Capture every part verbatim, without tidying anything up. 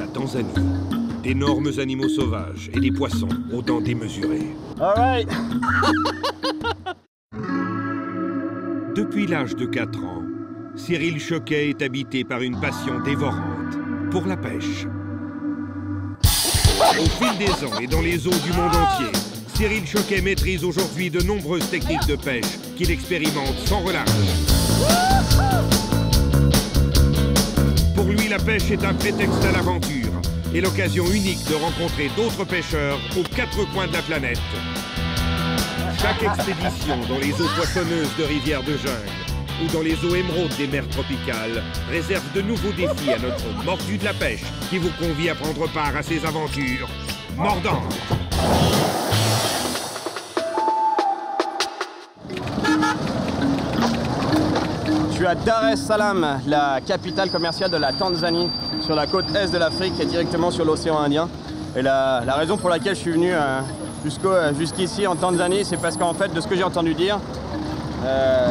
la Tanzanie. D'énormes animaux sauvages et des poissons aux dents démesurées. All right. Depuis l'âge de quatre ans, Cyril Choquet est habité par une passion dévorante pour la pêche. Au fil des ans et dans les eaux du monde entier, Cyril Choquet maîtrise aujourd'hui de nombreuses techniques de pêche qu'il expérimente sans relâche. Pour lui, la pêche est un prétexte à l'aventure et l'occasion unique de rencontrer d'autres pêcheurs aux quatre coins de la planète. Chaque expédition dans les eaux poissonneuses de rivières de jungle ou dans les eaux émeraudes des mers tropicales réserve de nouveaux défis à notre Mordu de la Pêche qui vous convie à prendre part à ces aventures mordantes. Je suis à Dar es Salaam, la capitale commerciale de la Tanzanie, sur la côte est de l'Afrique et directement sur l'océan Indien. Et la, la raison pour laquelle je suis venu euh, jusqu'ici en Tanzanie, c'est parce qu'en fait, de ce que j'ai entendu dire, euh,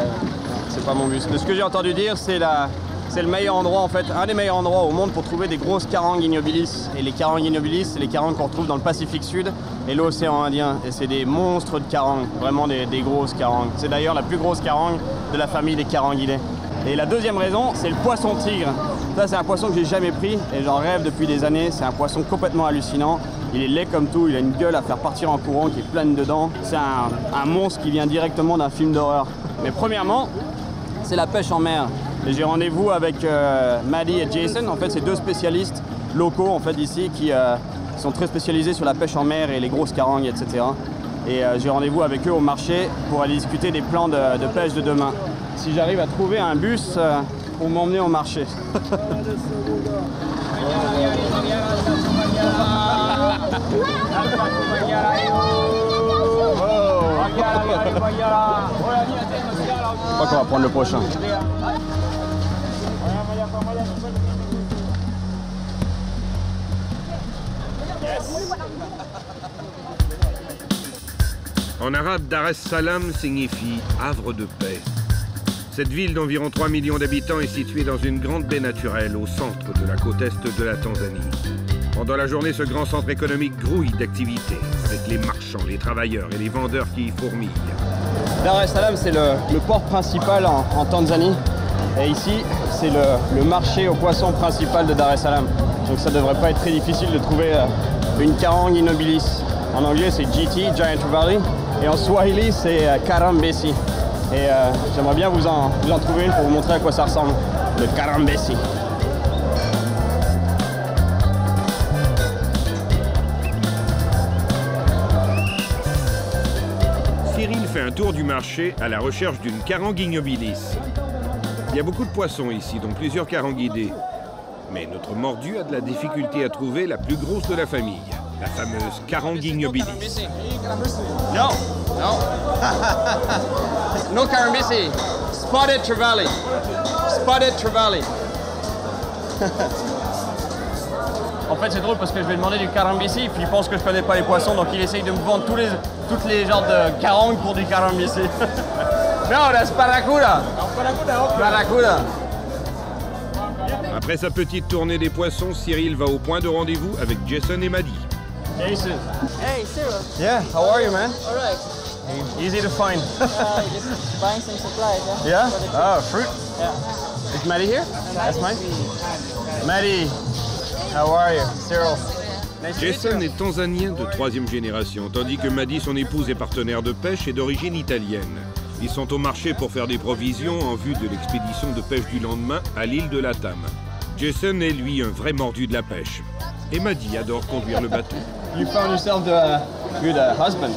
c'est pas mon bus, de ce que j'ai entendu dire, c'est le meilleur endroit, en fait, un des meilleurs endroits au monde pour trouver des grosses caranx ignobilis. Et les caranx ignobilis, c'est les caranx qu'on retrouve dans le Pacifique Sud et l'océan Indien. Et c'est des monstres de caranx, vraiment des, des grosses caranx. C'est d'ailleurs la plus grosse caranx de la famille des caranguilés. Et la deuxième raison, c'est le poisson tigre. Ça, c'est un poisson que j'ai jamais pris et j'en rêve depuis des années. C'est un poisson complètement hallucinant. Il est laid comme tout, il a une gueule à faire partir en courant qui est pleine dedans. C'est un, un monstre qui vient directement d'un film d'horreur. Mais premièrement, c'est la pêche en mer. J'ai rendez-vous avec euh, Maddy et Jason. En fait, c'est deux spécialistes locaux en fait, ici qui euh, sont très spécialisés sur la pêche en mer et les grosses carangues, et cetera. Et euh, j'ai rendez-vous avec eux au marché pour aller discuter des plans de, de pêche de demain. Si j'arrive à trouver un bus euh, pour m'emmener au marché. Je crois qu'on va prendre le prochain. Yes. En arabe, Dar es Salaam signifie havre de paix. Cette ville d'environ trois millions d'habitants est située dans une grande baie naturelle au centre de la côte est de la Tanzanie. Pendant la journée, ce grand centre économique grouille d'activités, avec les marchands, les travailleurs et les vendeurs qui y fourmillent. Dar es Salaam, c'est le, le port principal en, en Tanzanie. Et ici, c'est le, le marché aux poissons principal de Dar es Salaam. Donc ça ne devrait pas être très difficile de trouver euh, une carangue ignobilis. En anglais, c'est G T, Giant Trevally. Et en swahili, c'est euh, karambesi. Et euh, j'aimerais bien vous en, vous en trouver une pour vous montrer à quoi ça ressemble, le karambesi. Cyril fait un tour du marché à la recherche d'une carangue ignobilis. Il y a beaucoup de poissons ici, dont plusieurs caranguidés. Mais notre mordu a de la difficulté à trouver la plus grosse de la famille, la fameuse carangue ignobilis. Non, non. No karambesi, spotted trevally, spotted trevally. En fait, c'est drôle parce que je vais demander du karambesi et puis il pense que je connais pas les poissons, donc il essaye de me vendre tous les, toutes les genres de carangues pour du karambesi. Non, la sparacuda. Sparacuda. Après sa petite tournée des poissons, Cyril va au point de rendez-vous avec Jason et Maddy. Jason. Hey, Cyril. Yeah, how are you, man? All right. Easy to find. uh, just buying some supplies. Huh? Yeah? Oh, fruit? Yeah. Is Maddy here? That's mine. Maddy, how are you? Cyril. Jason est tanzanien de troisième génération, tandis que Maddy, son épouse et partenaire de pêche, est d'origine italienne. Ils sont au marché pour faire des provisions en vue de l'expédition de pêche du lendemain à l'île de Latam. Jason est, lui, un vrai mordu de la pêche. Et Maddy adore conduire le bateau. You found yourself a good uh, husband.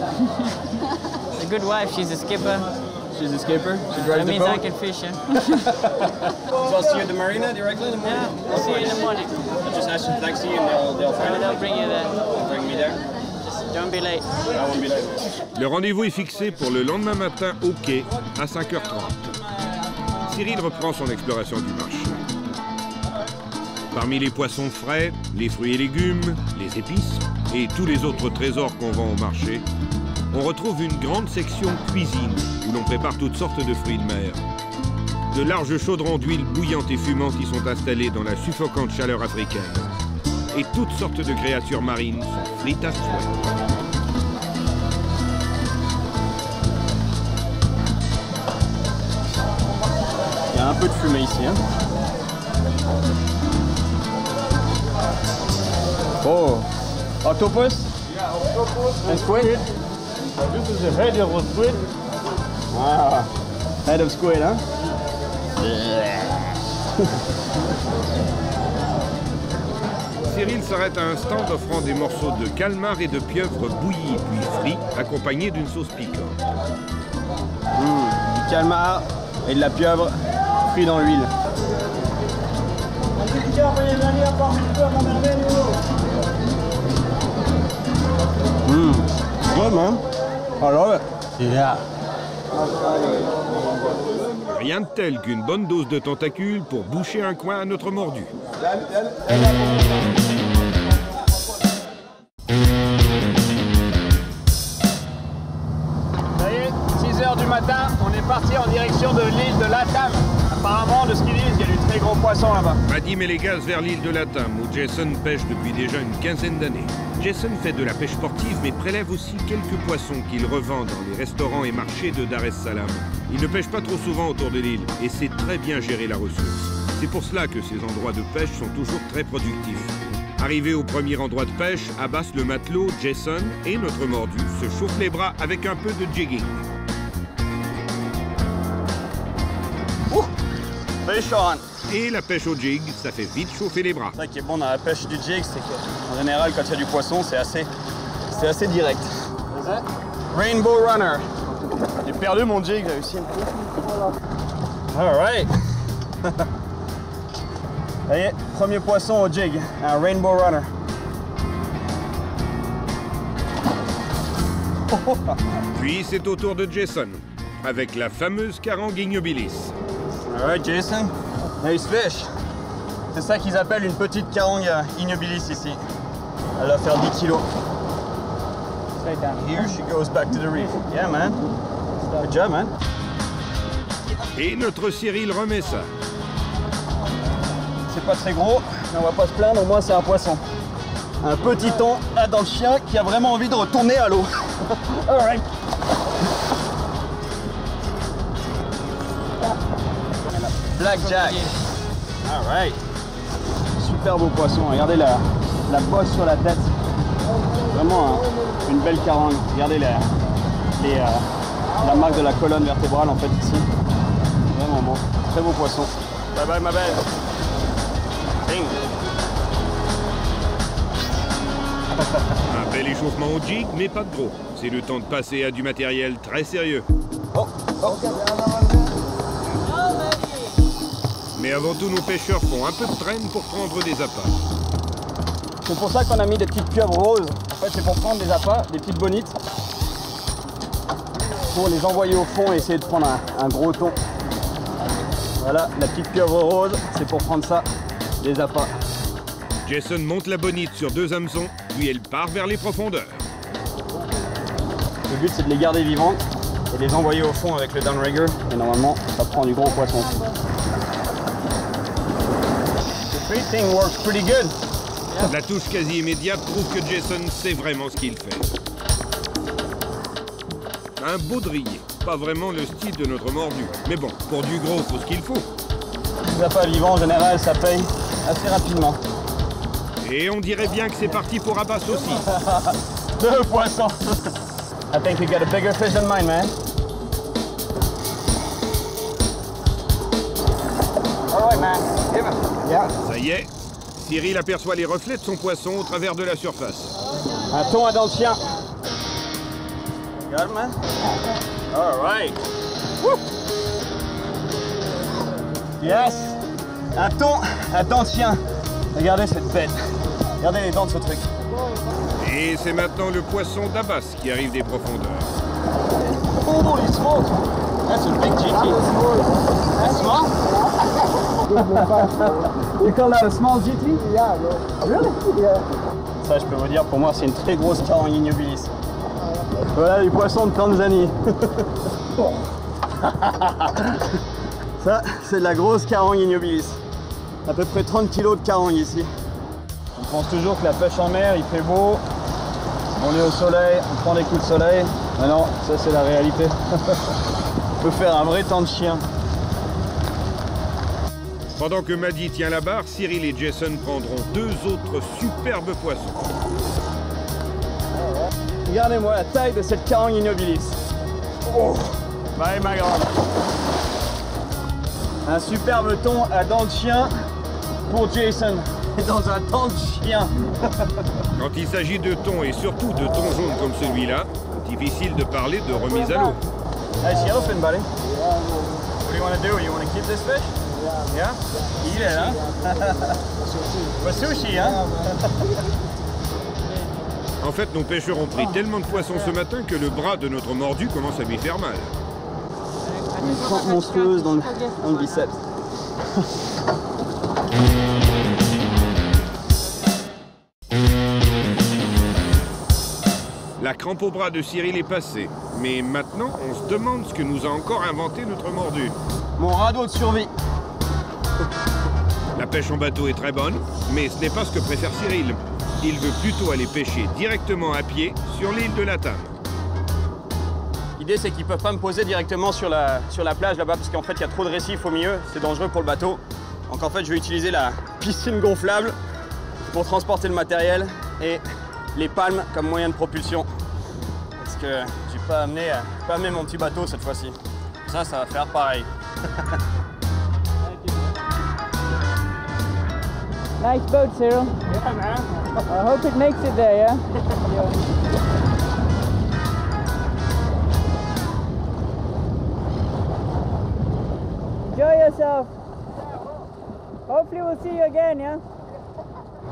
A good wife, she's a skipper. She's a skipper? She drives that the boat? That means I can fish, yeah. So I'll see you at the marina directly in the morning? Yeah, I'll see you in the morning. I'll just ask some taxi and they'll, they'll find it. They'll bring you there. They'll bring me there? Just don't be late. I won't be late. Le rendez-vous est fixé pour le lendemain matin au quai à cinq heures trente. Cyril reprend son exploration du marché. Parmi les poissons frais, les fruits et légumes, les épices et tous les autres trésors qu'on vend au marché, on retrouve une grande section cuisine où l'on prépare toutes sortes de fruits de mer. De larges chaudrons d'huile bouillante et fumante y sont installés dans la suffocante chaleur africaine. et toutes sortes de créatures marines sont frites à souhait. Il y a un peu de fumée ici, hein. Oh, octopus? Yeah, octopus and squid. This is the head of a squid. Wow, head of squid, hein? Cyril s'arrête à un stand offrant des morceaux de calmar et de pieuvre bouillis puis frits, accompagnés d'une sauce piquante. Mmh, du calmar et de la pieuvre frits dans l'huile. Mmh, bon, hein? Alors, yeah. Rien de tel qu'une bonne dose de tentacules pour boucher un coin à notre mordu. Ça y est, six heures du matin, on est parti en direction de l'île de Latam. Apparemment, de ce qu'ils disent, il y a du très gros poisson là-bas. Maddy met les gaz vers l'île de Latam, où Jason pêche depuis déjà une quinzaine d'années. Jason fait de la pêche sportive, mais prélève aussi quelques poissons qu'il revend dans les restaurants et marchés de Dar es Salaam. Il ne pêche pas trop souvent autour de l'île et sait très bien gérer la ressource. C'est pour cela que ces endroits de pêche sont toujours très productifs. Arrivé au premier endroit de pêche, Abbas le matelot, Jason et notre mordu se chauffent les bras avec un peu de jigging. Ouh, pêche orange. Et la pêche au jig, ça fait vite chauffer les bras. C'est ça qui est bon dans la pêche du jig, c'est qu'en général, quand il y a du poisson, c'est assez, c'est assez direct. Rainbow Runner. J'ai perdu mon jig, j'ai réussi un peu. All right. Ça y est, premier poisson au jig, un Rainbow Runner. Puis c'est au tour de Jason, avec la fameuse caranx ignobilis. All right, Jason. Nice fish. C'est ça qu'ils appellent une petite caranx ignobilis ici. Elle va faire dix kilos. Straight down. Here she goes back to the reef. Yeah, man. Good job, man. Et notre Cyril remet ça. C'est pas très gros, mais on va pas se plaindre, au moins c'est un poisson. Un petit thon là dans le chien qui a vraiment envie de retourner à l'eau. All right. Blackjack. All right. Super beau poisson. Regardez la, la bosse sur la tête. Vraiment hein, une belle carangue. Regardez la, les, euh, la marque de la colonne vertébrale en fait ici. Vraiment beau. Très beau poisson. Bye bye ma belle. Ding. Un bel échauffement au jig, mais pas de gros. C'est le temps de passer à du matériel très sérieux. Oh, oh. Mais avant tout, nos pêcheurs font un peu de traîne pour prendre des appâts. C'est pour ça qu'on a mis des petites pieuvres roses. En fait, c'est pour prendre des appâts, des petites bonites, pour les envoyer au fond et essayer de prendre un, un gros thon. Voilà, la petite pieuvre rose, c'est pour prendre ça, des appâts. Jason monte la bonite sur deux hameçons, puis elle part vers les profondeurs. Le but, c'est de les garder vivantes et les envoyer au fond avec le downrigger. Et normalement, ça prend du gros poisson. Everything works pretty good. La touche quasi immédiate prouve que Jason sait vraiment ce qu'il fait. Un baudrier, pas vraiment le style de notre mordu. Mais bon, pour du gros, faut ce qu'il faut. Les appâts vivants, en général, ça paye assez rapidement. Et on dirait bien que c'est parti pour Abbas aussi. Deux poissons. I think you got a bigger fish than mine, man. All right, man. Give him. Ça y est, Cyril aperçoit les reflets de son poisson au travers de la surface. Un thon à dents de chien. Regarde, man. All right. Woo. Yes. Un thon à dents de chien. Regardez cette bête. Regardez les dents de ce truc. Et c'est maintenant le poisson d'Abbas qui arrive des profondeurs. Oh, il se monte. That's a big G T. That's small. You call that a small G T? Yeah, yeah. Really? Yeah. Ça, je peux vous dire, pour moi, c'est une très grosse caranx ignobilis. Voilà du poisson de Tanzanie. Ça, c'est de la grosse caranx ignobilis. À peu près trente kilos de carangue ici. On pense toujours que la pêche en mer, il fait beau, on est au soleil, on prend des coups de soleil. Mais non, ça c'est la réalité. On peut faire un vrai temps de chien. Pendant que Maddy tient la barre, Cyril et Jason prendront deux autres superbes poissons. Regardez-moi la taille de cette caranx ignobilis. Oh, bah et ma grande. Un superbe thon à dents de chien pour Jason. Dans un temps de chien. Quand il s'agit de thon et surtout de thon jaune comme celui-là, difficile de parler de remise à l'eau. Hey, it's yellowfin, buddy. What do you want to do? You want to keep this fish? Yeah. Eat it, huh? For sushi, hein? En fait, nos pêcheurs ont pris tellement de poissons ce matin que le bras de notre mordu commence à lui faire mal. Une fente monstrueuse dans le, dans le biceps. La crampe au bras de Cyril est passée, mais maintenant on se demande ce que nous a encore inventé notre mordu. Mon radeau de survie. La pêche en bateau est très bonne, mais ce n'est pas ce que préfère Cyril. Il veut plutôt aller pêcher directement à pied sur l'île de Latam. L'idée, c'est qu'ils ne peuvent pas me poser directement sur la, sur la plage là-bas, parce qu'en fait, il y a trop de récifs au milieu, c'est dangereux pour le bateau. Donc en fait, je vais utiliser la piscine gonflable pour transporter le matériel et les palmes comme moyen de propulsion. Parce que j'ai pas amené, pas amené mon petit bateau cette fois-ci. Ça, ça va faire pareil. Nice boat, Cyril. Yeah, man. I hope it makes it there, yeah? Enjoy yourself. Hopefully we'll see you again, yeah?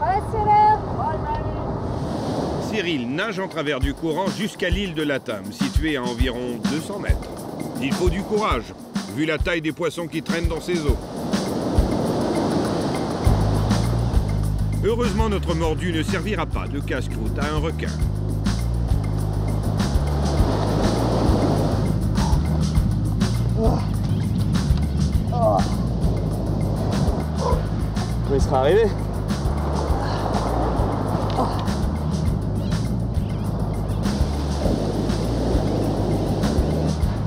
Bye, Cyril. Bye, Maddy. Cyril nage en travers du courant jusqu'à l'île de Latam, située à environ deux cents mètres. Il faut du courage, vu la taille des poissons qui traînent dans ces eaux. Heureusement, notre mordu ne servira pas de casse-croûte à un requin. Il sera arrivé.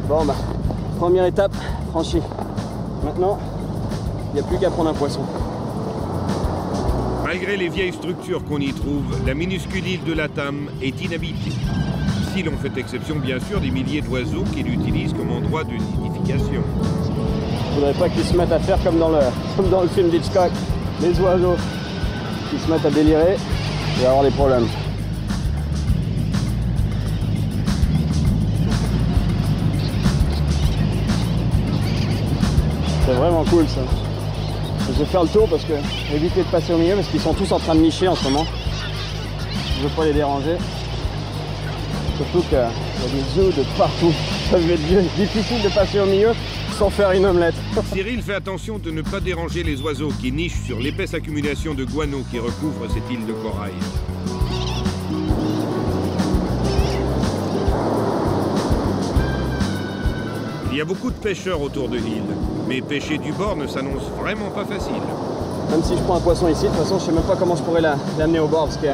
Bon, bah, première étape franchie. Maintenant, il n'y a plus qu'à prendre un poisson. Malgré les vieilles structures qu'on y trouve, la minuscule île de Latam est inhabitée. Si l'on fait exception, bien sûr, des milliers d'oiseaux qui l'utilisent comme endroit de nidification. Il ne faudrait pas qu'ils se mettent à faire comme dans le, comme dans le film d'Hitchcock. Les oiseaux qui se mettent à délirer, il va y avoir des problèmes. C'est vraiment cool, ça. Je vais faire le tour parce que éviter de passer au milieu parce qu'ils sont tous en train de nicher en ce moment. Je ne veux pas les déranger. Surtout qu'il y a des œufs de partout. Ça va être difficile de passer au milieu sans faire une omelette. Cyril fait attention de ne pas déranger les oiseaux qui nichent sur l'épaisse accumulation de guano qui recouvre cette île de corail. Il y a beaucoup de pêcheurs autour de l'île, mais pêcher du bord ne s'annonce vraiment pas facile. Même si je prends un poisson ici, de toute façon, je ne sais même pas comment je pourrais l'amener au bord, parce qu'il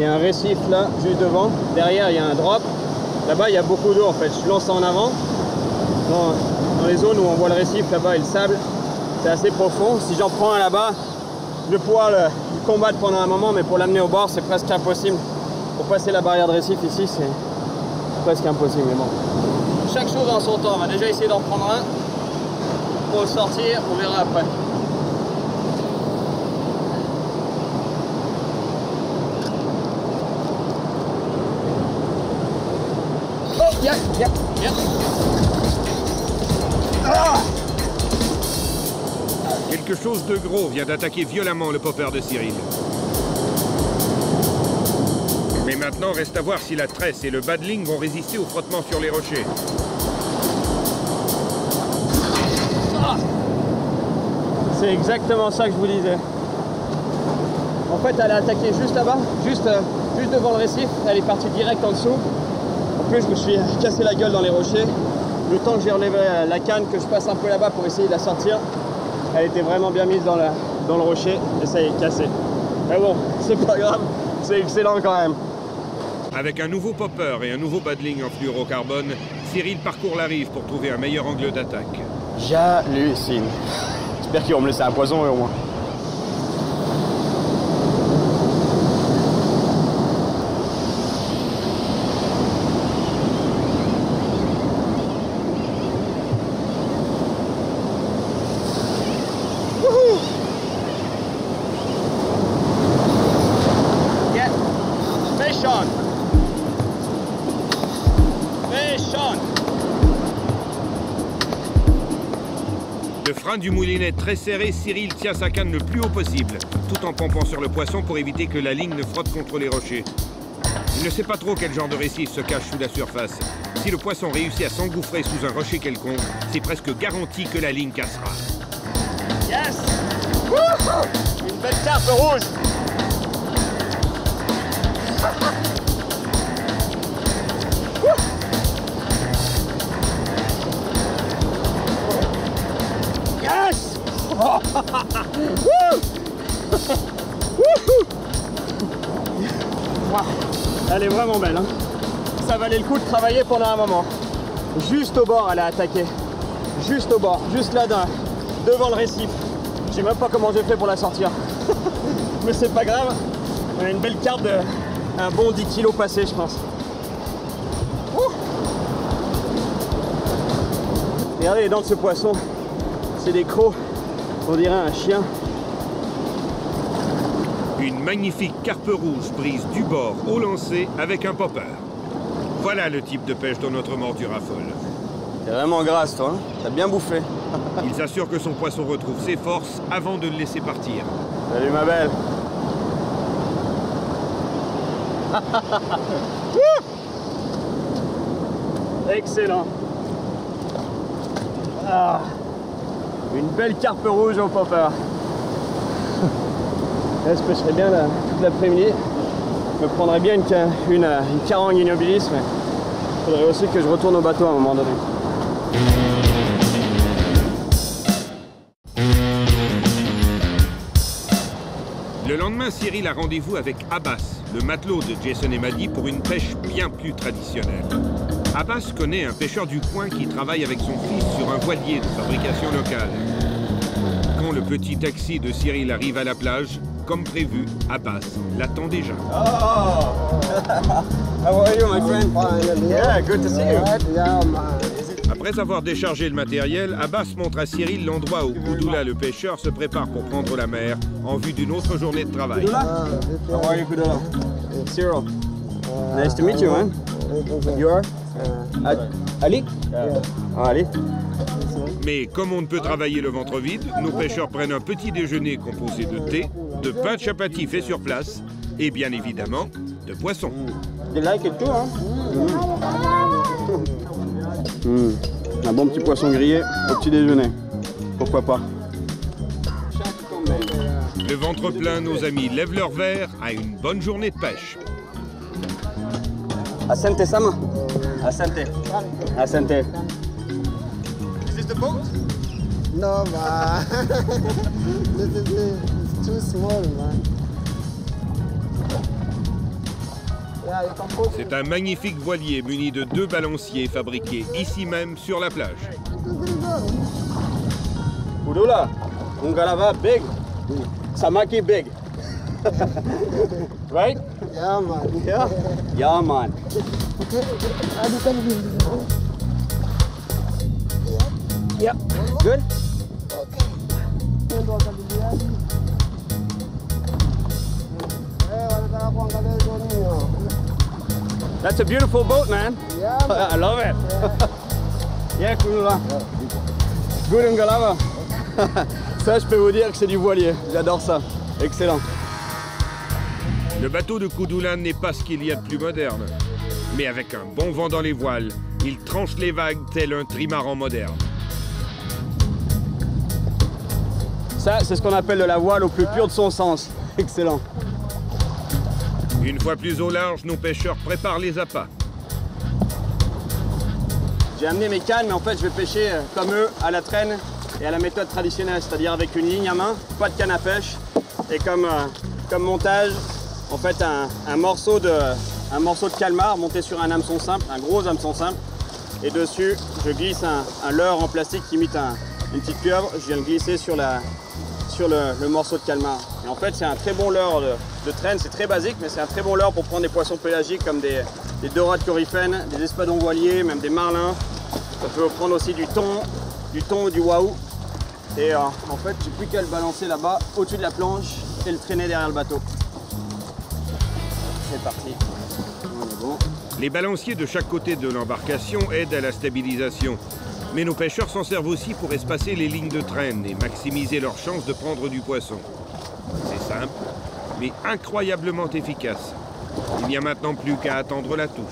y, y a un récif là, juste devant. Derrière, il y a un drop. Là-bas, il y a beaucoup d'eau, en fait. Je lance ça en avant. Dans, dans les zones où on voit le récif, là-bas, et le sable, c'est assez profond. Si j'en prends un là-bas, je vais pouvoir le, le combattre pendant un moment, mais pour l'amener au bord, c'est presque impossible. Pour passer la barrière de récif ici, c'est presque impossible, mais bon. Chaque chose en son temps, on va déjà essayer d'en prendre un pour le sortir, on verra après. Oh, yeah, yeah, yeah. Ah, quelque chose de gros vient d'attaquer violemment le popper de Cyril. Mais maintenant, reste à voir si la tresse et le badling vont résister au frottement sur les rochers. C'est exactement ça que je vous disais. En fait, elle a attaqué juste là-bas, juste, juste devant le récif. Elle est partie direct en dessous. En plus, je me suis cassé la gueule dans les rochers. Le temps que j'ai relevé la canne, que je passe un peu là-bas pour essayer de la sortir, elle était vraiment bien mise dans, la, dans le rocher et ça y est, cassé. Mais bon, c'est pas grave, c'est excellent quand même. Avec un nouveau popper et un nouveau paddling en fluorocarbone, Cyril parcourt la rive pour trouver un meilleur angle d'attaque. J'hallucine. J'espère qu'ils vont me laisser un poison au moins. Du moulinet très serré, Cyril tient sa canne le plus haut possible, tout en pompant sur le poisson pour éviter que la ligne ne frotte contre les rochers. Il ne sait pas trop quel genre de récif se cache sous la surface. Si le poisson réussit à s'engouffrer sous un rocher quelconque, c'est presque garanti que la ligne cassera. Yes! Wouhou! Une belle carpe rouge! Elle est vraiment belle, hein. Ça valait le coup de travailler pendant un moment. Juste au bord, elle a attaqué. Juste au bord, juste là, devant le récif. Je sais même pas comment j'ai fait pour la sortir. Mais c'est pas grave. On a une belle carpe de un bon dix kilos passé, je pense. Ouh. Regardez les dents de ce poisson. C'est des crocs. On dirait un chien. Une magnifique carpe rouge prise du bord au lancer avec un popper. Voilà le type de pêche dont notre mordure affole. T'es vraiment grasse, toi, hein? T'as bien bouffé. Il s'assure que son poisson retrouve ses forces avant de le laisser partir. Salut, ma belle. Excellent. Ah. Une belle carpe rouge au popper. Là, je pêcherais bien la, toute l'après-midi. Je me prendrais bien une, une, une caranx ignobilis, mais il faudrait aussi que je retourne au bateau à un moment donné. Le lendemain, Cyril a rendez-vous avec Abbas, le matelot de Jason et Maddy, pour une pêche bien plus traditionnelle. Abbas connaît un pêcheur du coin qui travaille avec son fils sur un voilier de fabrication locale. Quand le petit taxi de Cyril arrive à la plage, comme prévu, Abbas l'attend déjà. Oh! How are you, my friend? Fine. Yeah, good to see you. Yeah, man. Après avoir déchargé le matériel, Abbas montre à Cyril l'endroit où Koudoula, le pêcheur, se prépare pour prendre la mer en vue d'une autre journée de travail. Koudoula? How are you, Koudoula? Cyril. Nice to meet you, man. You are? Ali? Yeah. Ah, Ali. Mais comme on ne peut travailler le ventre vide, nos pêcheurs prennent un petit déjeuner composé de thé, de pain de chapati fait sur place et bien évidemment de poisson. You like it too, hein? mm. Mm. Un bon petit poisson grillé au petit déjeuner. Pourquoi pas? Le ventre plein, nos amis lèvent leur verre à une bonne journée de pêche. Asante, Sama. Asante. Asante. Is this the boat? No, man. This is it. It's too small, man. C'est un magnifique voilier muni de deux balanciers fabriqués ici même sur la plage. Koudoula, Ungalava big, Samaki big. Right? Yeah, man. Yeah? Yeah, man. Yeah. Good? Okay. That's a beautiful boat, man. Yeah, man. I love it. Yeah, Koudoula. Good Ungalava. Ça, je peux vous dire que c'est du voilier. J'adore ça. Excellent. Le bateau de Koudoula n'est pas ce qu'il y a de plus moderne. Mais avec un bon vent dans les voiles, il tranche les vagues tel un trimaran moderne. Ça, c'est ce qu'on appelle de la voile au plus pur de son sens. Excellent. Une fois plus au large, nos pêcheurs préparent les appâts. J'ai amené mes cannes, mais en fait, je vais pêcher comme eux, à la traîne et à la méthode traditionnelle, c'est-à-dire avec une ligne à main, pas de canne à pêche. et comme, euh, comme montage, en fait un, un, morceau de, un morceau de calmar monté sur un hameçon simple, un gros hameçon simple, et dessus je glisse un, un leurre en plastique qui imite un, une petite pieuvre, je viens le glisser sur, la, sur le, le morceau de calmar. Et en fait c'est un très bon leurre de, de traîne, c'est très basique mais c'est un très bon leurre pour prendre des poissons pélagiques comme des, des dorades coryphènes, des espadons voiliers, même des marlins. Ça peut prendre aussi du thon, du thon ou du wahou. Et euh, en fait, j'ai plus qu'à le balancer là-bas, au-dessus de la planche, et le traîner derrière le bateau. C'est parti. On est bon. Les balanciers de chaque côté de l'embarcation aident à la stabilisation. Mais nos pêcheurs s'en servent aussi pour espacer les lignes de traîne et maximiser leurs chances de prendre du poisson. C'est simple, mais incroyablement efficace. Il n'y a maintenant plus qu'à attendre la touche.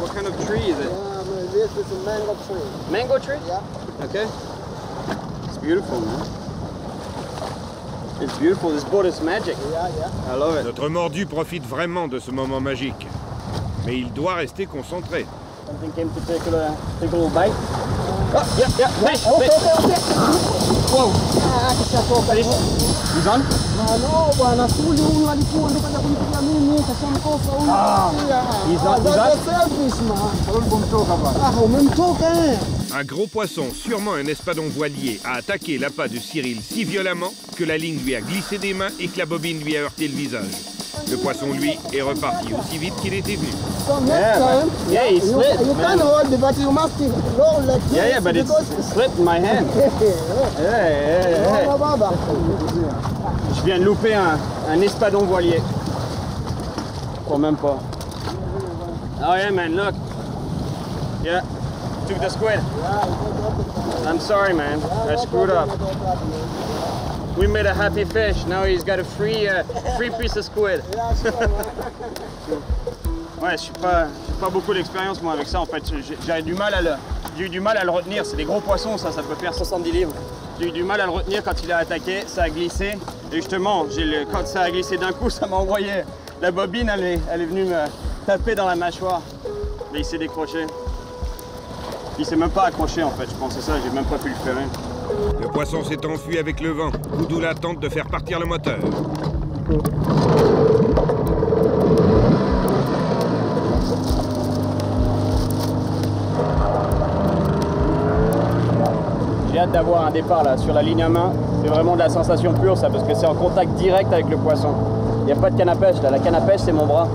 What kind of tree is it? Um, this is a mango tree. Mango tree? Yeah. Okay. Notre mordu profite vraiment de ce moment magique, mais il doit rester concentré. Un gros poisson, sûrement un espadon voilier, a attaqué l'appât de Cyril si violemment que la ligne lui a glissé des mains et que la bobine lui a heurté le visage. Le poisson, lui, est reparti aussi vite qu'il était venu. Yeah, but, yeah, he slipped, you, you can hold it, but you must roll like this. Yeah, yeah, but it slipped my hand. Yeah, yeah, yeah. Je viens de louper un, un espadon voilier. Quand même pas. Oh yeah, man, look. Yeah. Took the squid. I'm sorry, man. I screwed up. We made a happy fish. Now he's got a free, uh, free piece of squid. Ouais, je suis pas, j'ai pas beaucoup d'expérience moi avec ça. En fait, j'ai eu du mal à le, j'ai eu du mal à le retenir. C'est des gros poissons, ça, ça peut faire soixante-dix livres. J'ai eu du mal à le retenir quand il a attaqué. Ça a glissé. Et justement, j'ai le, quand ça a glissé d'un coup, ça m'a envoyé. La bobine, elle est, elle est venue me taper dans la mâchoire. Mais il s'est décroché. Il s'est même pas accroché en fait, je pense, c'est ça, j'ai même pas pu le ferrer. Le poisson s'est enfui avec le vent. Koudoula tente de faire partir le moteur. J'ai hâte d'avoir un départ là, sur la ligne à main. C'est vraiment de la sensation pure ça, parce que c'est en contact direct avec le poisson. Il n'y a pas de canne à pêche là, la canne à pêche c'est mon bras.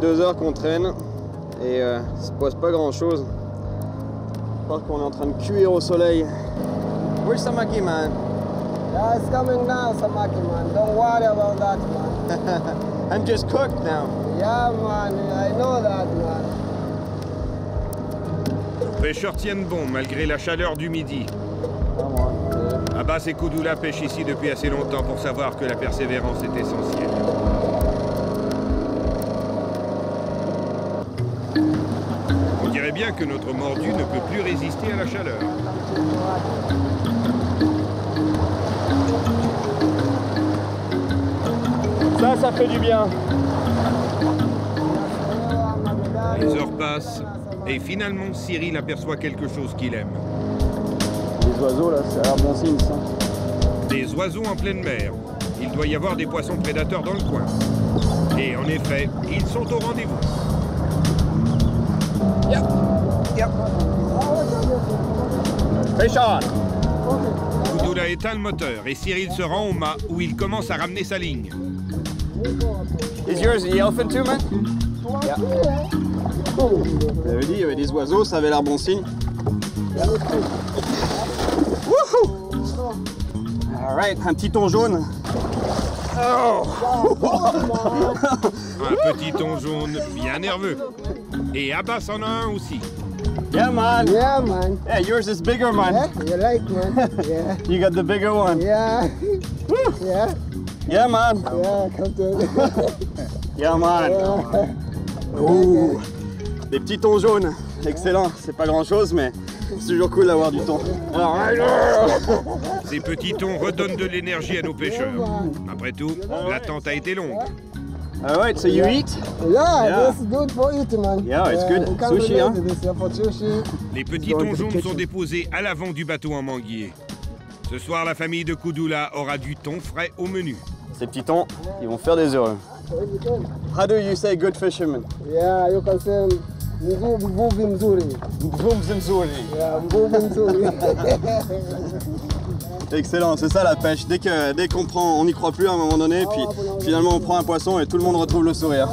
Deux heures qu'on traîne et euh, il se passe pas grand chose. Je crois qu'on est en train de cuire au soleil. Where's Samaki, man? Yeah, it's coming now, Samaki, man. Don't worry about that, man. I'm just cooked now. Yeah, man, I know that, man. Les pêcheurs tiennent bon malgré la chaleur du midi. Abbas et Koudoula pêchent ici depuis assez longtemps pour savoir que la persévérance est essentielle. Bien que notre mordu ne peut plus résister à la chaleur. Ça, ça fait du bien. Les heures passent et finalement Cyril aperçoit quelque chose qu'il aime. Les oiseaux là, ça a l'air bon signe ça. Des oiseaux en pleine mer. Il doit y avoir des poissons prédateurs dans le coin. Et en effet, ils sont au rendez-vous. Yep. Yep. Fish on. Koudoula éteint le moteur et Cyril se rend au mât où il commence à ramener sa ligne. Is yours the elephant too, man? Yeah. Vous avez dit, il y avait des oiseaux, ça avait l'air bon signe. Yeah. Wouhou! All right, un petit thon jaune. Oh. Un petit thon jaune bien nerveux. Et Abbas en a un aussi. Yeah, man. Yeah, man. Yeah, yours is bigger, man. Yeah, you're right, man. Yeah. You got the bigger one. Yeah. Woo. Yeah. Yeah, man. Yeah, come to it. Yeah, man. Yeah. Ouh. Des petits thons jaunes. Excellent. C'est pas grand-chose, mais C'est toujours cool d'avoir du temps. Ces petits thons redonnent de l'énergie à nos pêcheurs. Après tout, l'attente a été longue. Alright, so you eat? Yeah, yeah, it's good for eating, man. Yeah, it's good. Uh, sushi, hein? Les petits thons jaunes sont déposés à l'avant du bateau en manguier. Ce soir, la famille de Koudoula aura du thon frais au menu. Ces petits thons, ils vont faire des heureux. How do you say good fisherman? Yeah, you can say mvuvi mzuri. Mvuvi mzuri. Yeah, mvuvi mzuri. Excellent, c'est ça la pêche. Dès que, dès qu'on prend, on n'y croit plus à un moment donné, puis finalement on prend un poisson et tout le monde retrouve le sourire.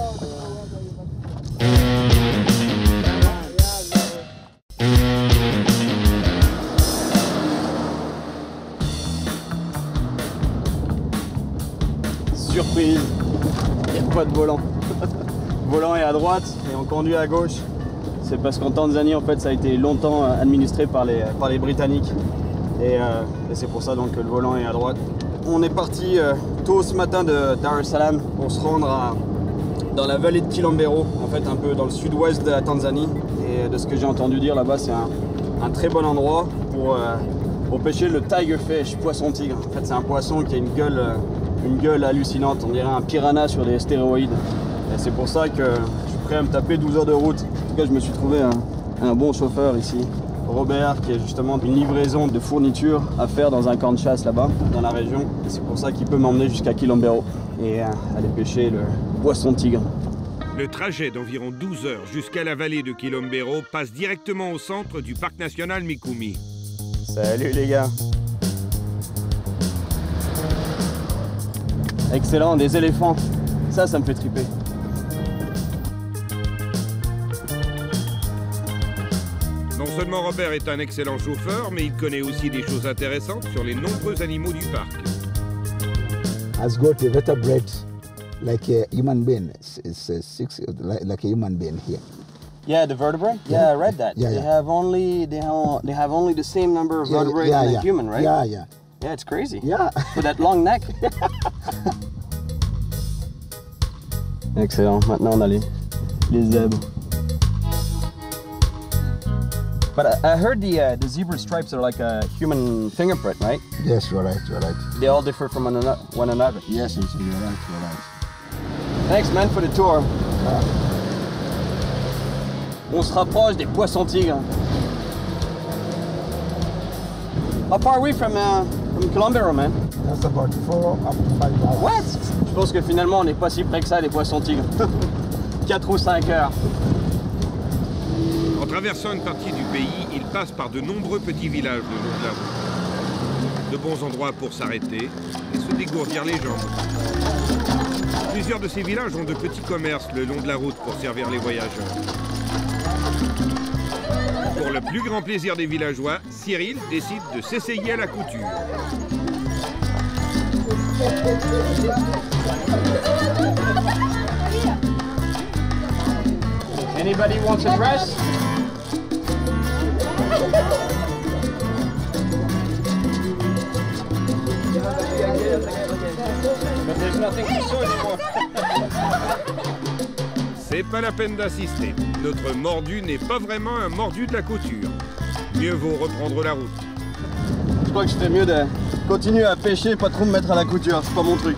Surprise, il n'y a pas de volant. Volant est à droite et on conduit à gauche. C'est parce qu'en Tanzanie, en fait, ça a été longtemps administré par les, par les Britanniques. Et, euh, et c'est pour ça donc, que le volant est à droite. On est parti euh, tôt ce matin de Dar es Salaam pour se rendre à, dans la vallée de Kilombero, en fait un peu dans le sud-ouest de la Tanzanie. Et de ce que j'ai entendu dire là-bas, c'est un, un très bon endroit pour, euh, pour pêcher le tiger fish, poisson tigre. En fait, c'est un poisson qui a une gueule, une gueule hallucinante, on dirait un piranha sur des stéroïdes. Et c'est pour ça que je suis prêt à me taper douze heures de route. En tout cas, je me suis trouvé un, un bon chauffeur ici. Robert, qui est justement une livraison de fournitures à faire dans un camp de chasse là-bas, dans la région. C'est pour ça qu'il peut m'emmener jusqu'à Kilombero et aller pêcher le poisson tigre. Le trajet d'environ douze heures jusqu'à la vallée de Kilombero passe directement au centre du parc national Mikumi. Salut les gars! Excellent, des éléphants. Ça, ça me fait triper. Non seulement Robert est un excellent chauffeur, mais il connaît aussi des choses intéressantes sur les nombreux animaux du parc. As got a vertebrate like a human being. It's a six like a human being here. Yeah, the vertebrae? Yeah, I read that. Yeah, yeah. They have only they have, they have only the same number of vertebrae yeah, yeah, yeah, yeah. as a human, right? Yeah, yeah. Yeah, it's crazy. Yeah. With that long neck. Excellent. Maintenant on a les les zèbres. But I heard the uh, the zebra stripes are like a human fingerprint, right? Yes, you're right, you're right. They all differ from one another. Yes, yes, you're right, you're right. Thanks, man, for the tour. Ah. On se rapproche des poissons tigres. How far are we from uh, from Kilombero, man? That's about four up to five hours. What? Je pense que finalement on n'est pas si près que ça des poissons tigres. quatre ou cinq heures. En traversant une partie du pays, il passe par de nombreux petits villages le long de la route. De bons endroits pour s'arrêter et se dégourdir les jambes. Plusieurs de ces villages ont de petits commerces le long de la route pour servir les voyageurs. Pour le plus grand plaisir des villageois, Cyril décide de s'essayer à la couture. Anybody wants a dress? C'est pas la peine d'insister. Notre mordu n'est pas vraiment un mordu de la couture. Mieux vaut reprendre la route. Je crois que je fais mieux de continuer à pêcher et pas trop me mettre à la couture. C'est pas mon truc.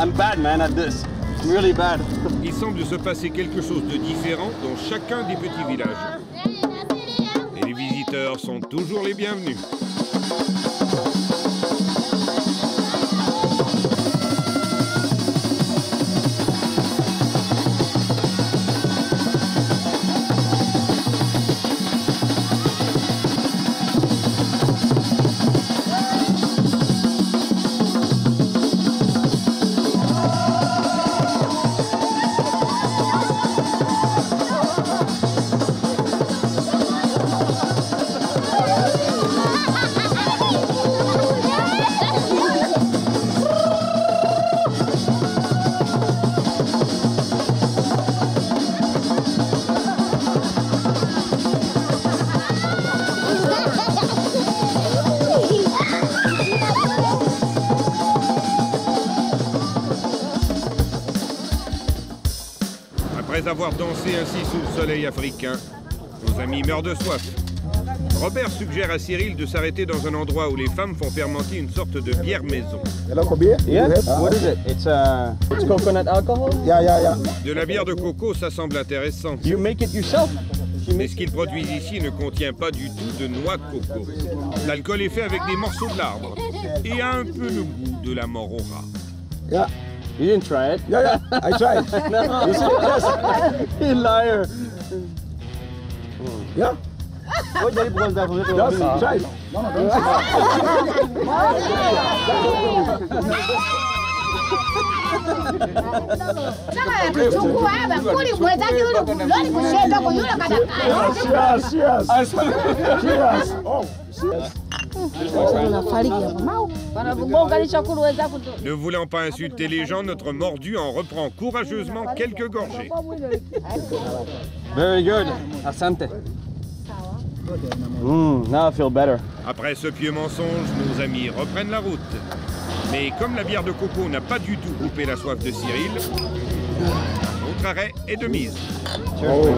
I'm bad man at this. Really bad. Il semble se passer quelque chose de différent dans chacun des petits villages. Et les visiteurs sont toujours les bienvenus. Après avoir dansé ainsi sous le soleil africain, nos amis meurent de soif. Robert suggère à Cyril de s'arrêter dans un endroit où les femmes font fermenter une sorte de bière maison. De la bière de coco, ça semble intéressant. You make it yourself? Mais ce qu'ils produisent ici ne contient pas du tout de noix de coco. L'alcool est fait avec des morceaux de l'arbre et a un peu le goût de la mort au rat. Yeah. You didn't try it. Yeah, yeah, I tried. No. You said yes. You liar. Yeah. Just try it. No, no, don't try it. Ne voulant pas insulter les gens, notre mordu en reprend courageusement quelques gorgées. Very good. Asante. Mm, now I feel better. Après ce pieux mensonge, nos amis reprennent la route. Mais comme la bière de coco n'a pas du tout coupé la soif de Cyril, notre arrêt est de mise. Oh.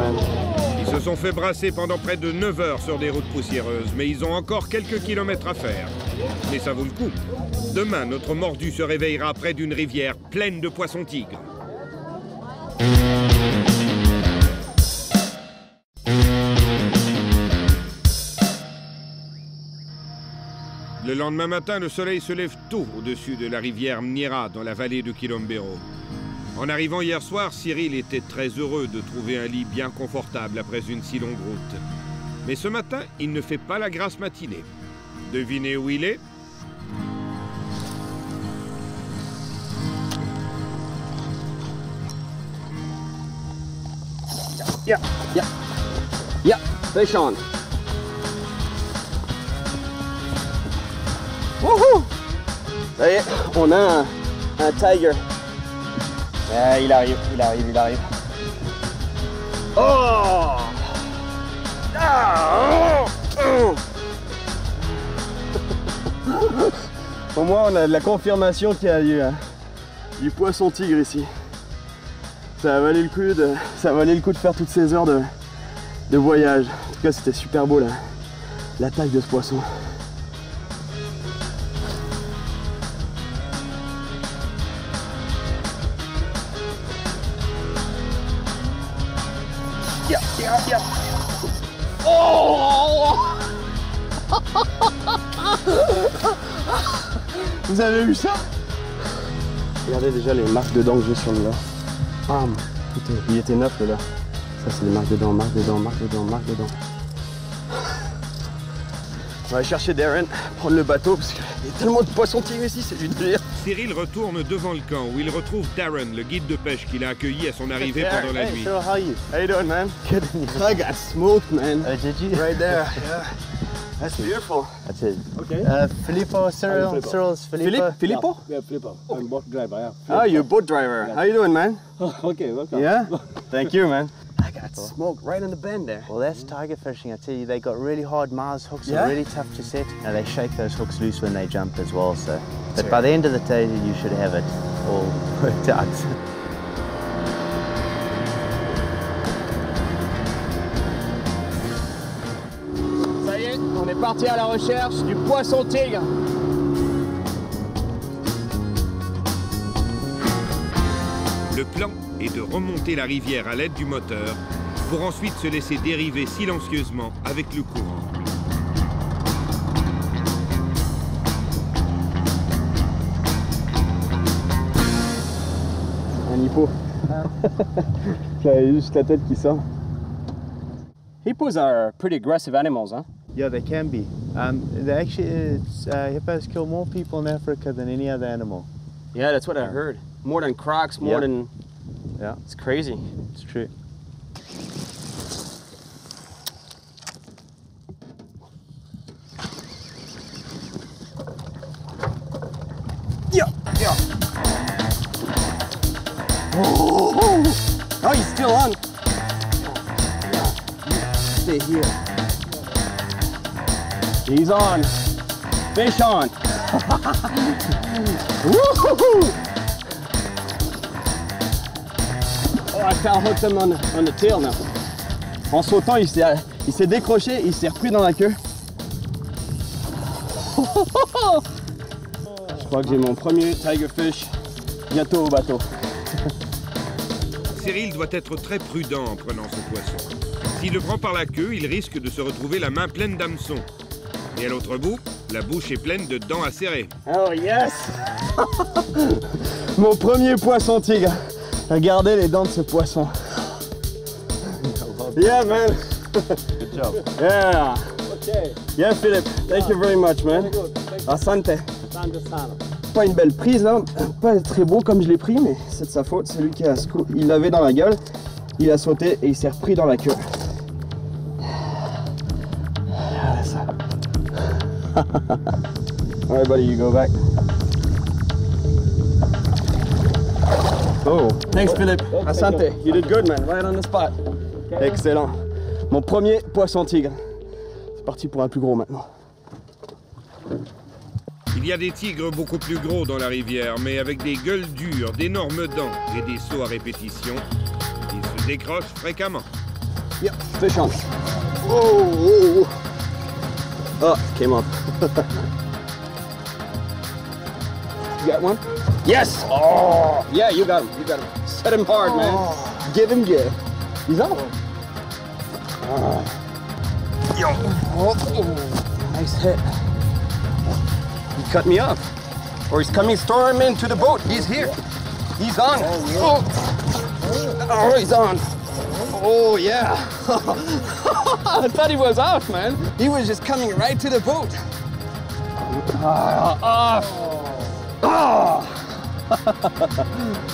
Ils se sont fait brasser pendant près de neuf heures sur des routes poussiéreuses, mais ils ont encore quelques kilomètres à faire. Mais ça vaut le coup. Demain, notre mordu se réveillera près d'une rivière pleine de poissons tigres. Le lendemain matin, le soleil se lève tôt au-dessus de la rivière Mnira, dans la vallée de Kilombero. En arrivant hier soir, Cyril était très heureux de trouver un lit bien confortable après une si longue route. Mais ce matin, il ne fait pas la grasse matinée. Devinez où il est? Yeah, yeah, yeah, fish on. Wouhou! Ça y est, on a un, un tiger. Ah, il arrive, il arrive, il arrive. Oh! Ah! Oh! Au moins, on a de la confirmation qu'il y a eu, hein, du poisson tigre ici. Ça a valu le coup de, ça a valu le coup de faire toutes ces heures de, de voyage. En tout cas, c'était super beau, là, la taille de ce poisson. Yeah, yeah, yeah. Oh! Vous avez vu ça? Regardez déjà les marques de dents que j'ai sur le là. Ah, putain, il était neuf le là. Ça c'est les marques de dents, marques de dents, marques de dents, marques de dents. On va aller chercher Darren, prendre le bateau parce qu'il y a tellement de poissons tigres ici, c'est du délire. Cyril retourne devant le camp où il retrouve Darren, le guide de pêche qu'il a accueilli à son arrivée pendant la nuit. Hey, Cyril, how are you? How you doing, man? Good. I got smoked, man. Oh, did you? Right there. Yeah. That's beautiful. That's it. Okay. Uh, Filippo, Cyril, Filippo. Cyril's Filippo. Filippo? Yeah, Filippo. Oh. I'm boat driver. Yeah. Filippo. Oh, you're boat driver. Yeah. How you doing, man? Okay, welcome. Yeah. Thank you, man. I got smoked right in the bend there. Well, that's tiger fishing, I tell you. They got really hard Mars hooks, yeah? Are really tough to set. And they shake those hooks loose when they jump as well, so. But Sorry. by the end of the day, you should have it all worked out. Ça y est, on est parti à la recherche du poisson tigre. Le plan est de remonter la rivière à l'aide du moteur pour ensuite se laisser dériver silencieusement avec le courant. Un hippo. J'avais juste la tête qui sort. Hippos are pretty aggressive animals, huh? Yeah, they can be. Um, they actually, it's, uh, hippos kill more people in Africa than any other animal. Yeah, that's what I heard. More than crocs, more yeah. than... Yeah, it's crazy. It's true. Yeah, yeah. Oh, oh, oh. Oh, he's still on. Stay here. He's on. Fish on. Woo-hoo-hoo. I can't hook them on, on the tail now. En sautant, il s'est décroché, il s'est repris dans la queue. oh, oh, oh. Je crois que j'ai mon premier tigerfish bientôt au bateau. Cyril doit être très prudent en prenant ce poisson. S'il le prend par la queue, il risque de se retrouver la main pleine d'hameçons. Et à l'autre bout, la bouche est pleine de dents acérées. Oh yes. Mon premier poisson tigre. Regardez les dents de ce poisson. Yeah man. Good job. Yeah. Okay. Yeah Philip, thank you very much man. Asante. Pas une belle prise là, pas très beau comme je l'ai pris, mais c'est de sa faute, c'est lui qui a il l'avait dans la gueule, il a sauté et il s'est repris dans la queue. Regardez ça. Alright buddy, you go back. Oh, thanks Philippe, asante, you did good man, right on the spot. Excellent. Mon premier poisson tigre. C'est parti pour un plus gros maintenant. Il y a des tigres beaucoup plus gros dans la rivière, mais avec des gueules dures, d'énormes dents et des sauts à répétition, ils se décrochent fréquemment. Yep, fais chance. Oh, oh, oh. Oh, came up. You got one? Yes! Oh! Yeah, you got him, you got him. Set him hard, oh. Man. Give him good. He's on. Oh. Yo. Oh. Nice hit. He cut me off, or he's coming storming to the boat. He's here. He's on. Oh, yeah. Oh. Oh he's on. Oh, yeah. I thought he was off, man. He was just coming right to the boat. Ah, off. Oh.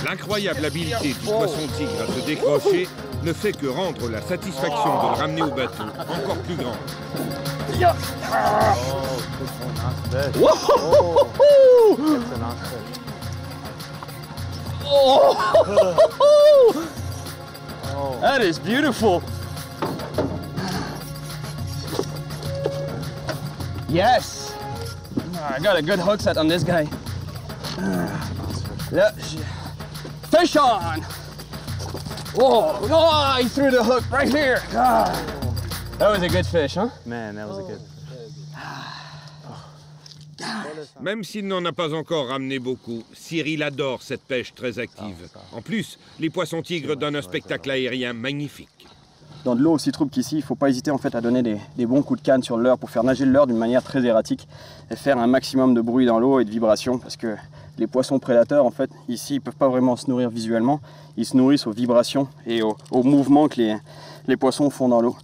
L'incroyable habileté du poisson tigre à se décrocher ne fait que rendre la satisfaction de le ramener au bateau encore plus grande. Yeah. Oh, that's a nice fish. Oh, that's a nice fish. Oh. Oh, that is beautiful. Yes. I got a good hook set on this guy. Fish on. Oh, oh, he threw the hook right here. God. That was a good fish, huh? Man, that was a good. Même s'il n'en a pas encore ramené beaucoup, Cyril adore cette pêche très active. En plus, les poissons tigres donnent un spectacle aérien magnifique. Dans de l'eau aussi trouble qu'ici, il ne faut pas hésiter en fait à donner des, des bons coups de canne sur le leurre pour faire nager le leurre d'une manière très erratique et faire un maximum de bruit dans l'eau et de vibrations, parce que les poissons prédateurs en fait ici ils peuvent pas vraiment se nourrir visuellement, ils se nourrissent aux vibrations et aux, aux mouvements que les, les poissons font dans l'eau.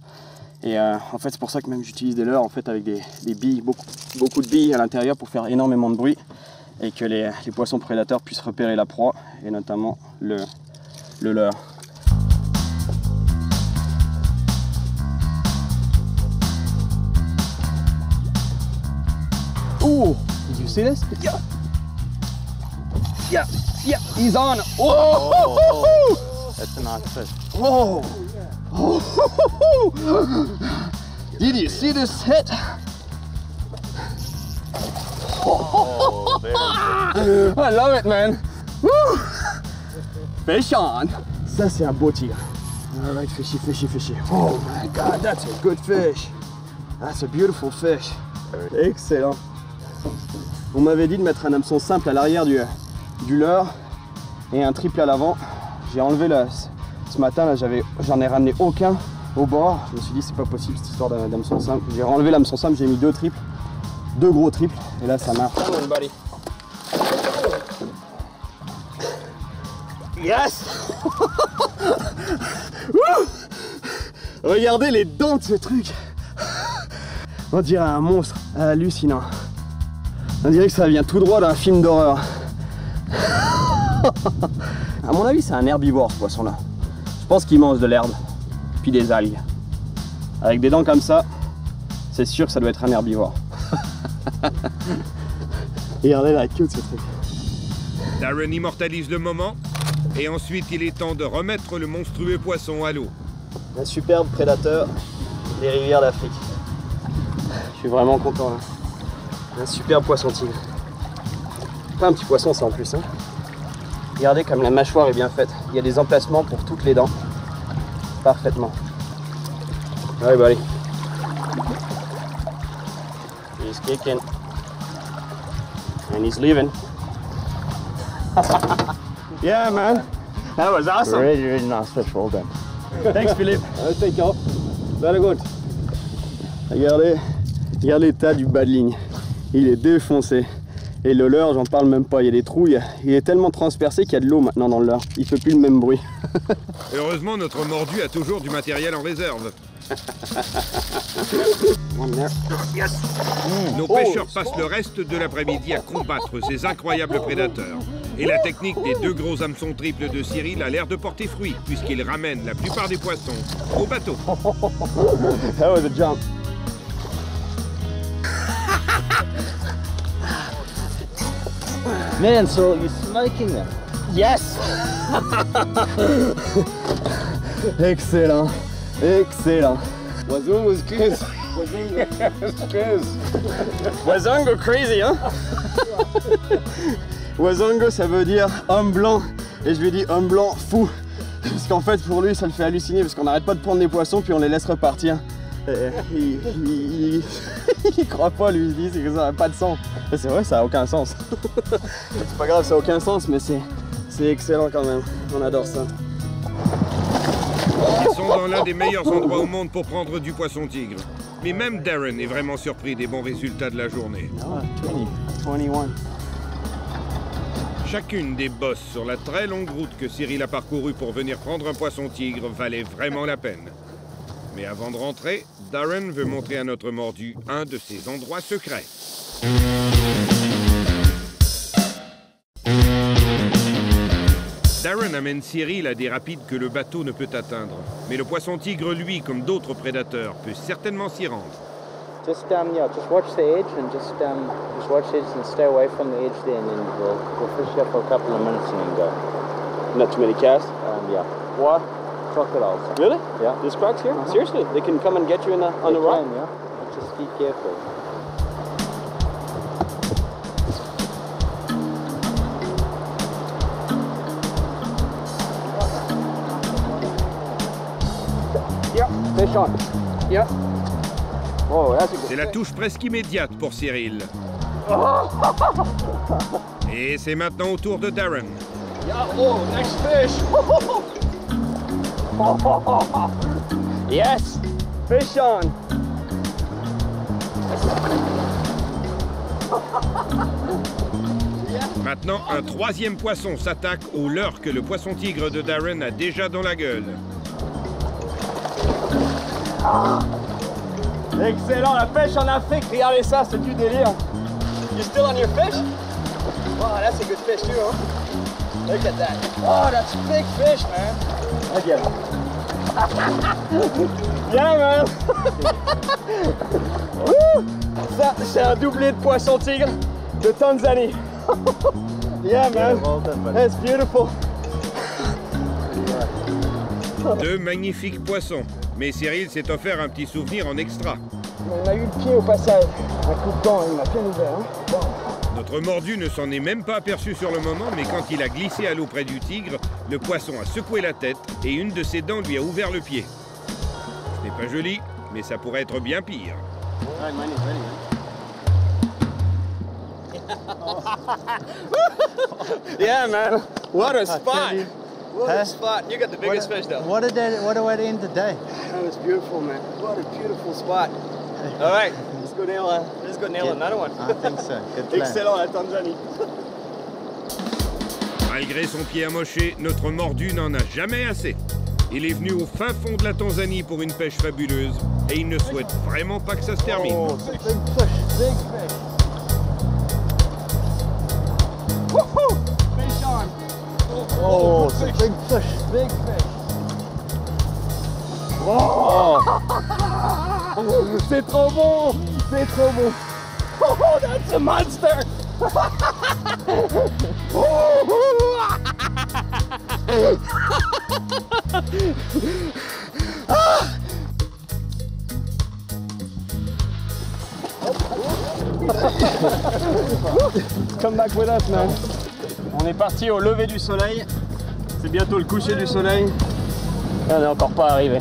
Et euh, en fait, c'est pour ça que même j'utilise des leurres en fait, avec des, des billes, beaucoup, beaucoup de billes à l'intérieur pour faire énormément de bruit et que les, les poissons prédateurs puissent repérer la proie et notamment le, le leurre. Oh, did you see this? Yeah, yeah, yeah, he's on. Oh, oh, oh, that's a nice fish. Oh. Oh, did you see this hit? Oh, I love it, man. Woo. Fish on. Ça c'est un beau tigre. All right, fishy, fishy, fishy. Oh my God, that's a good fish. That's a beautiful fish. Excellent. On m'avait dit de mettre un hameçon simple à l'arrière du du leurre et un triple à l'avant. J'ai enlevé le. Ce matin, là, j'en ai ramené aucun au bord. Je me suis dit, c'est pas possible cette histoire d'hameçon simple. J'ai enlevé l'hameçon simple, j'ai mis deux triples, deux gros triples, et là ça marche. Yes. Regardez les dents de ce truc. On dirait un monstre hallucinant. On dirait que ça vient tout droit d'un film d'horreur. À mon avis, c'est un herbivore ce poisson-là. Je pense qu'il mange de l'herbe, puis des algues. Avec des dents comme ça, c'est sûr que ça doit être un herbivore. Regardez la queue de ce truc. Darren immortalise le moment, et ensuite il est temps de remettre le monstrueux poisson à l'eau. Un superbe prédateur des rivières d'Afrique. Je suis vraiment content là. Un superbe poisson tigre. Pas un petit poisson ça en plus, hein. Regardez comme la mâchoire est bien faite. Il y a des emplacements pour toutes les dents. Parfaitement. Allez, buddy. He's kicking. and he's leaving. Yeah, man. That was awesome. Really, really nice fish. Well done. Thanks, Philippe. Thank you. Very good. Regardez, regardez l'état du bas de ligne. Il est défoncé. Et le leurre, j'en parle même pas, il y a des trous, il est tellement transpercé qu'il y a de l'eau maintenant dans le leurre. Il fait plus le même bruit. Heureusement, notre mordu a toujours du matériel en réserve. Nos pêcheurs passent le reste de l'après-midi à combattre ces incroyables prédateurs. Et la technique des deux gros hameçons triples de Cyril a l'air de porter fruit, puisqu'il ramène la plupart des poissons au bateau. That was a jump. Man, so you're smoking them? Yes! Excellent, excellent. Wazungu's crazy. Wazungu crazy, hein? Wazungu, ça veut dire homme blanc, et je lui dis homme blanc fou. Parce qu'en fait, pour lui, ça le fait halluciner, parce qu'on n'arrête pas de prendre des poissons, puis on les laisse repartir. Et, il, il, il, il croit pas, lui, il dit que ça n'a pas de sens. C'est vrai, ça n'a aucun sens. C'est pas grave, ça n'a aucun sens, mais c'est excellent quand même. On adore ça. Ils sont dans l'un des meilleurs endroits au monde pour prendre du poisson tigre. Mais même Darren est vraiment surpris des bons résultats de la journée. vingt, vingt-et-un. Chacune des bosses sur la très longue route que Cyril a parcourue pour venir prendre un poisson tigre valait vraiment la peine. Mais avant de rentrer, Darren veut montrer à notre mordu un de ses endroits secrets. Darren amène Cyril à des rapides que le bateau ne peut atteindre. Mais le poisson tigre, lui, comme d'autres prédateurs, peut certainement s'y rendre. Just um, yeah, just watch the edge and just um, just watch the edge and stay away from the edge there, and then we'll, we'll fish up for a couple of minutes and then go. Not too many casts. Um, yeah. What? Crocodiles. Really? Yeah. There's crocs here? Uh-huh. Seriously? They can come and get you in the, on they the rock? Can, yeah. But just be careful. C'est la touche presque immédiate pour Cyril. Et c'est maintenant au tour de Darren. Yeah, oh, next fish. Yes, fish on. Maintenant, un troisième poisson s'attaque au leurre que le poisson tigre de Darren a déjà dans la gueule. Ah, excellent, la pêche en Afrique, regardez ça, c'est du délire. You still on your fish? Wow, that's a good fish too, huh? Look at that. Oh, that's a big fish, man. I get it. Yeah, man. Ça, c'est un doublé de poisson tigre de Tanzanie. Yeah, man. That's beautiful. Deux magnifiques poissons. Mais Cyril s'est offert un petit souvenir en extra. On a eu le pied au passage. Un coup de dent, il m'a bien ouvert. Hein. Bon. Notre mordu ne s'en est même pas aperçu sur le moment, mais quand il a glissé à l'eau près du tigre, le poisson a secoué la tête et une de ses dents lui a ouvert le pied. Ce n'est pas joli, mais ça pourrait être bien pire. Ouais, man, man, man. Yeah, man. What a spot! What a spot! You got the biggest fish though. What a day! What a way to end the day. That was beautiful, man. What a beautiful spot. All right, let's go nail. Uh, let's go nail another one. I think so. Good plan. Excellent, la Tanzanie. Malgré son pied amoché, notre mordu n'en a jamais assez. Il est venu au fin fond de la Tanzanie pour une pêche fabuleuse, et il ne souhaite vraiment pas que ça se termine. Oh, big fish, big fish. Woohoo! Fish on. Oh, c'est big fish, big fish. Oh, c'est trop bon, c'est trop bon. Oh, that's a monster. Come back with us, man. On est parti au lever du soleil, c'est bientôt le coucher du soleil, et on n'est encore pas arrivé.